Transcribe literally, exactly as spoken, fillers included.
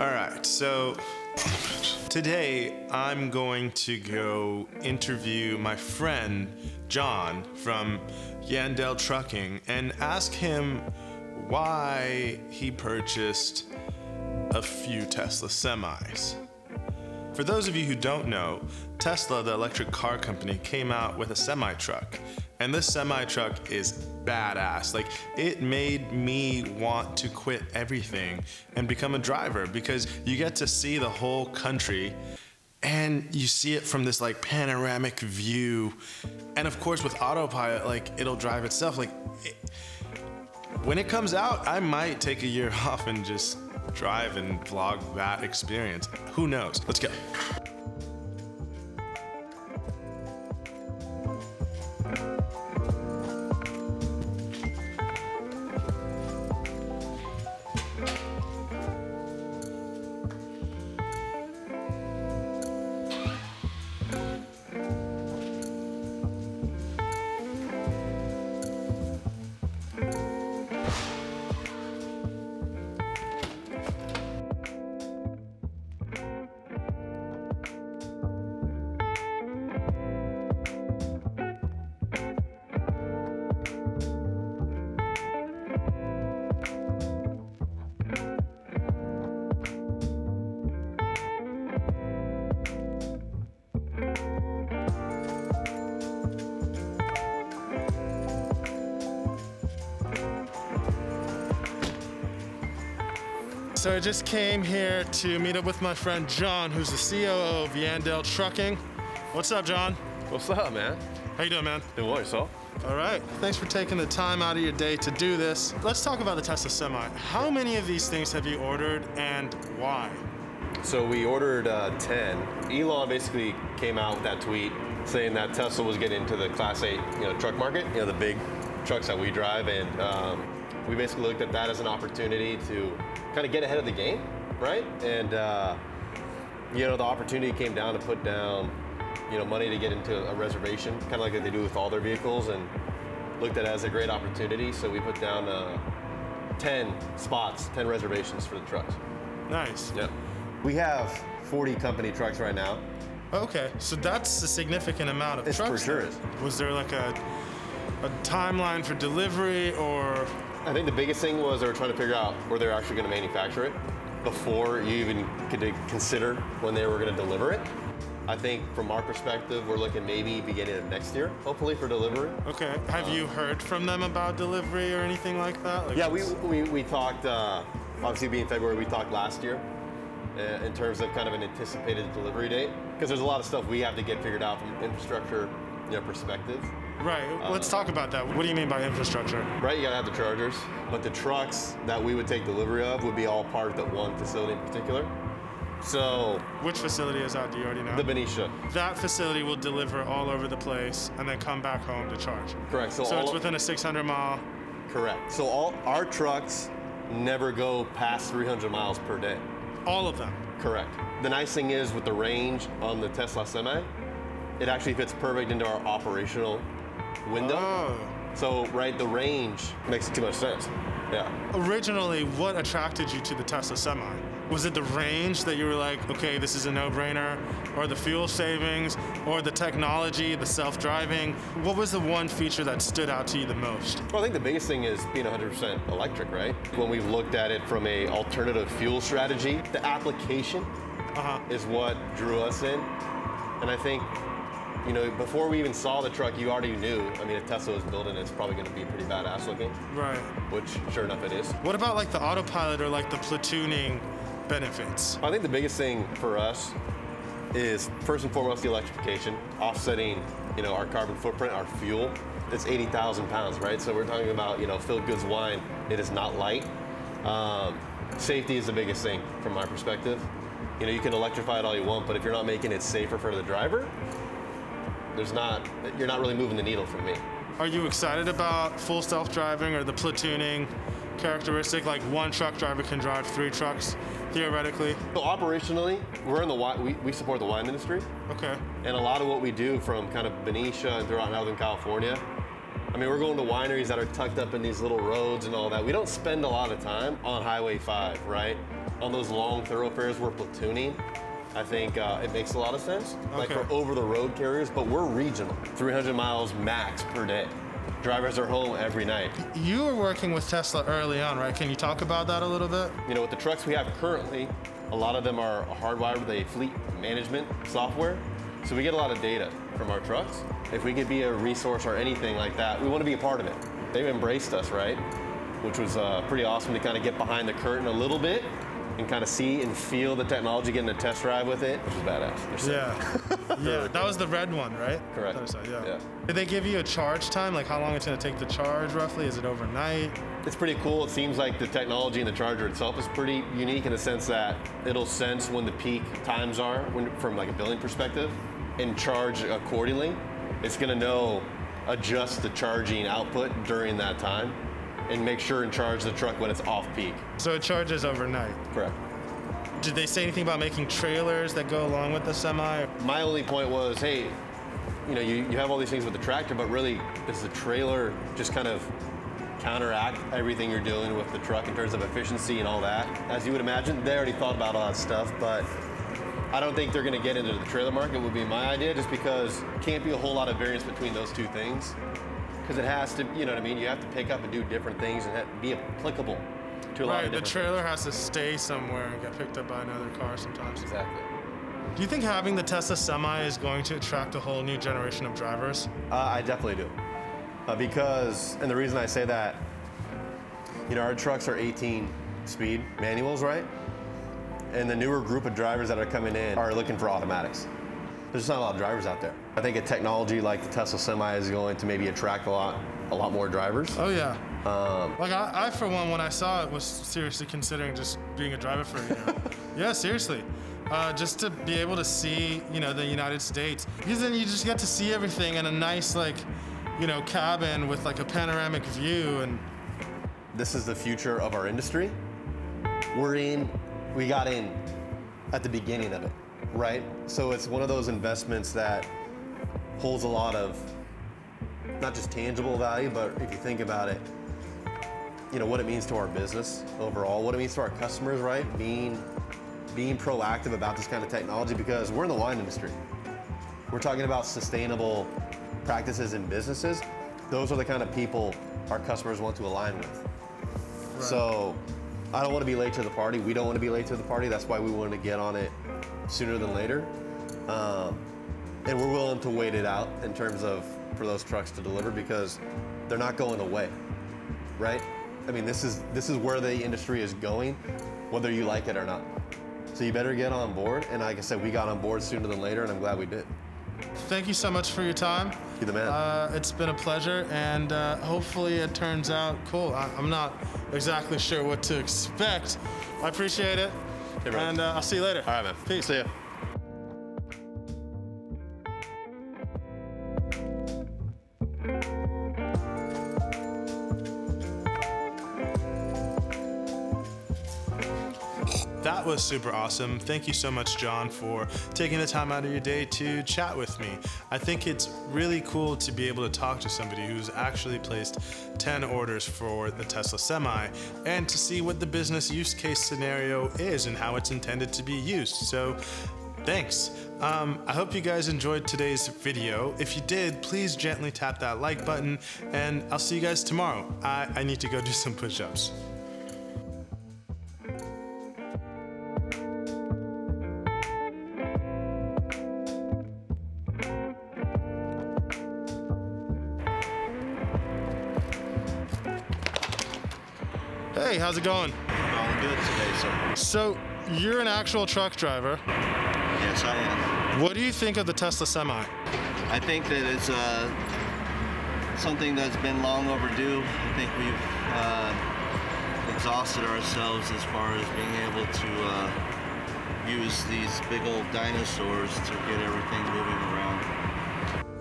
Alright, so today I'm going to go interview my friend John from Yandell Trucking and ask him why he purchased a few Tesla Semis. For those of you who don't know, Tesla, the electric car company, came out with a semi truck. And this semi truck is badass. Like, it made me want to quit everything and become a driver because you get to see the whole country and you see it from this like panoramic view. And of course with autopilot, like it'll drive itself. Like it, when it comes out, I might take a year off and just drive and vlog that experience. Who knows? Let's go. So I just came here to meet up with my friend John, who's the C O O of Yandell Trucking. What's up, John? What's up, man? How you doing, man? Doing well, yourself? All right. Thanks for taking the time out of your day to do this. Let's talk about the Tesla Semi. How many of these things have you ordered and why? So we ordered uh, ten. Elon basically came out with that tweet saying that Tesla was getting into the Class eight you know, truck market, you know, the big trucks that we drive, and um, we basically looked at that as an opportunity to kind of get ahead of the game, right? And, uh, you know, the opportunity came down to put down, you know, money to get into a reservation, kind of like they do with all their vehicles, and looked at it as a great opportunity. So we put down uh, ten spots, ten reservations for the trucks. Nice. Yep. We have forty company trucks right now. Okay, so that's a significant amount of it's trucks. It's for sure is. Was there like a, a timeline for delivery, or? I think the biggest thing was they were trying to figure out where they're actually going to manufacture it before you even could consider when they were going to deliver it. I think from our perspective, we're looking maybe beginning of next year, hopefully, for delivery. Okay. Have um, you heard from them about delivery or anything like that? Like yeah, we, we, we talked, uh, obviously being February, we talked last year uh, in terms of kind of an anticipated delivery date, because there's a lot of stuff we have to get figured out from infrastructure you know, perspective. Right, let's um, talk about that. What do you mean by infrastructure? Right, you gotta have the chargers, but the trucks that we would take delivery of would be all part of that one facility in particular. So. Which facility is that, do you already know? The Benicia. That facility will deliver all over the place and then come back home to charge. Correct. So, so all, it's within a six hundred mile. Correct, so all our trucks never go past three hundred miles per day. All of them? Correct. The nice thing is with the range on the Tesla Semi, it actually fits perfect into our operational window. Oh. So, right, the range makes too much sense. Yeah. Originally, what attracted you to the Tesla Semi? Was it the range that you were like, okay, this is a no-brainer, or the fuel savings, or the technology, the self-driving? What was the one feature that stood out to you the most? Well, I think the biggest thing is being one hundred percent electric, right? When we've looked at it from a alternative fuel strategy, the application uh-huh. is what drew us in. And I think, you know, before we even saw the truck, you already knew. I mean, if Tesla was building it, it's probably going to be pretty badass looking. Right. Which, sure enough, it is. What about like the autopilot or like the platooning benefits? I think the biggest thing for us is first and foremost the electrification, offsetting, you know, our carbon footprint, our fuel. It's eighty thousand pounds, right? So we're talking about, you know, filled goods wine. It is not light. Um, safety is the biggest thing from my perspective. You know, you can electrify it all you want, but if you're not making it safer for the driver, there's not, you're not really moving the needle for me. Are you excited about full self-driving or the platooning characteristic? Like one truck driver can drive three trucks, theoretically? So operationally, we're in the wine, we, we support the wine industry. Okay. And a lot of what we do from kind of Benicia and throughout Northern California I mean, we're going to wineries that are tucked up in these little roads and all that. We don't spend a lot of time on Highway five, right? On those long thoroughfares, we're platooning. I think uh, it makes a lot of sense, okay. Like for over-the-road carriers, but we're regional, three hundred miles max per day. Drivers are home every night. You were working with Tesla early on, right? Can you talk about that a little bit? You know, with the trucks we have currently, a lot of them are hardwired with a fleet management software. So we get a lot of data from our trucks. If we could be a resource or anything like that, we want to be a part of it. They've embraced us, right? Which was uh, pretty awesome to kind of get behind the curtain a little bit and kind of see and feel the technology, getting a test ride with it, which is badass. Yeah, yeah, that was the red one, right? Correct. The other side, yeah. Yeah. Did they give you a charge time? Like how long it's gonna take to charge roughly? Is it overnight? It's pretty cool. It seems like the technology in the charger itself is pretty unique in the sense that it'll sense when the peak times are when, from like a billing perspective and charge accordingly. It's gonna know, adjust the charging output during that time and make sure and charge the truck when it's off peak. So it charges overnight? Correct. Did they say anything about making trailers that go along with the semi? My only point was, hey, you know, you, you have all these things with the tractor, but really, does the trailer just kind of counteract everything you're doing with the truck in terms of efficiency and all that? As you would imagine, they already thought about all that stuff, but I don't think they're gonna get into the trailer market would be my idea, just because can't be a whole lot of variance between those two things. Because it has to, you know what I mean? You have to pick up and do different things and be applicable to a lot of different things. Right, the trailer has to stay somewhere and get picked up by another car sometimes. Exactly. Do you think having the Tesla Semi is going to attract a whole new generation of drivers? Uh, I definitely do. Uh, because, and the reason I say that, you know, our trucks are eighteen speed manuals, right? And the newer group of drivers that are coming in are looking for automatics. There's just not a lot of drivers out there. I think a technology like the Tesla Semi is going to maybe attract a lot, a lot more drivers. Oh yeah. Um, like I, I, for one, when I saw it, was seriously considering just being a driver for a year. Yeah, seriously. Uh, just to be able to see, you know, the United States, because then you just get to see everything in a nice, like, you know, cabin with like a panoramic view. And this is the future of our industry. We're in. We got in at the beginning of it. Right? So it's one of those investments that holds a lot of, not just tangible value, but if you think about it, you know, what it means to our business overall, what it means to our customers, right? Being, being proactive about this kind of technology, because we're in the wine industry. We're talking about sustainable practices in businesses. Those are the kind of people our customers want to align with. Right. So I don't want to be late to the party. We don't want to be late to the party. That's why we wanted to get on it sooner than later. Um, and we're willing to wait it out in terms of for those trucks to deliver, because they're not going away, right? I mean, this is, this is where the industry is going, whether you like it or not. So you better get on board. And like I said, we got on board sooner than later, and I'm glad we did. Thank you so much for your time. You're the man. Uh, it's been a pleasure, and uh, hopefully it turns out cool. I, I'm not exactly sure what to expect. I appreciate it. Hey, and uh, I'll see you later. All right, man. Peace. See ya. That was super awesome. Thank you so much, John, for taking the time out of your day to chat with me. I think it's really cool to be able to talk to somebody who's actually placed ten orders for the Tesla Semi and to see what the business use case scenario is and how it's intended to be used. So thanks. Um, I hope you guys enjoyed today's video. If you did, please gently tap that like button, and I'll see you guys tomorrow. I, I need to go do some push-ups. Hey, how's it going? All good today, sir. So, you're an actual truck driver. Yes, I am. What do you think of the Tesla Semi? I think that it's uh, something that's been long overdue. I think we've uh, exhausted ourselves as far as being able to uh, use these big old dinosaurs to get everything moving around.